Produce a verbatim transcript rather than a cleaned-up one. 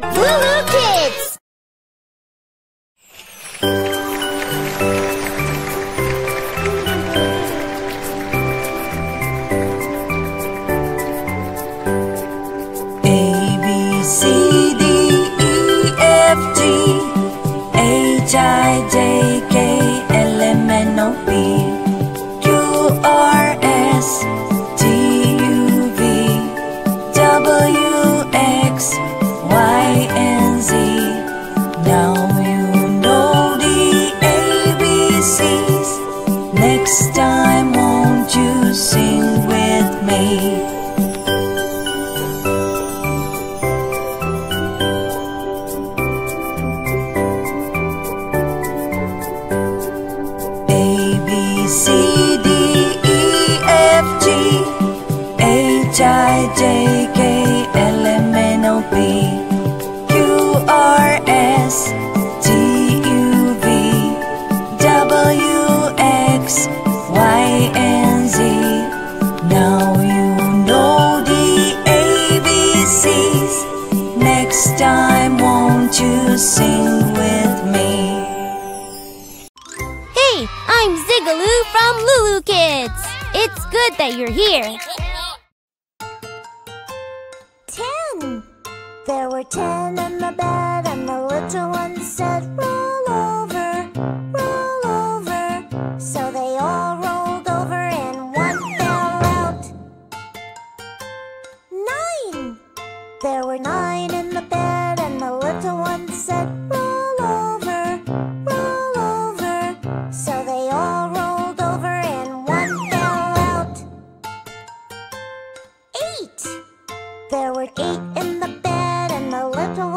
Loo Loo Kids! A, B, C, D, E, F, G, H, I, J, K, L, M, N, O, P, Q, R, S, T, U, V, W, X, Y and Z. Now you know the A B Cs. Next time, won't you sing with me? A, B, C, D, E, F, G, H, I, J, K, L, M, N, O, P, R, S, T, U, V, W, X, Y, and Z. Now you know the A B Cs. Next time, won't you sing with me? Hey, I'm Zigaloo from Loo Loo Kids. It's good that you're here. Ten. There were ten in the bed, and the little one said, roll over, roll over. So they all rolled over and one fell out. Nine! There were nine in the bed, and the little one said, roll over, roll over. So they all rolled over and one fell out. Eight! There were eight in the bed. The little